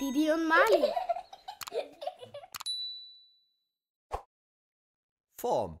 Didi und Mali. Form.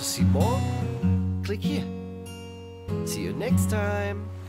See more? Click here. See you next time.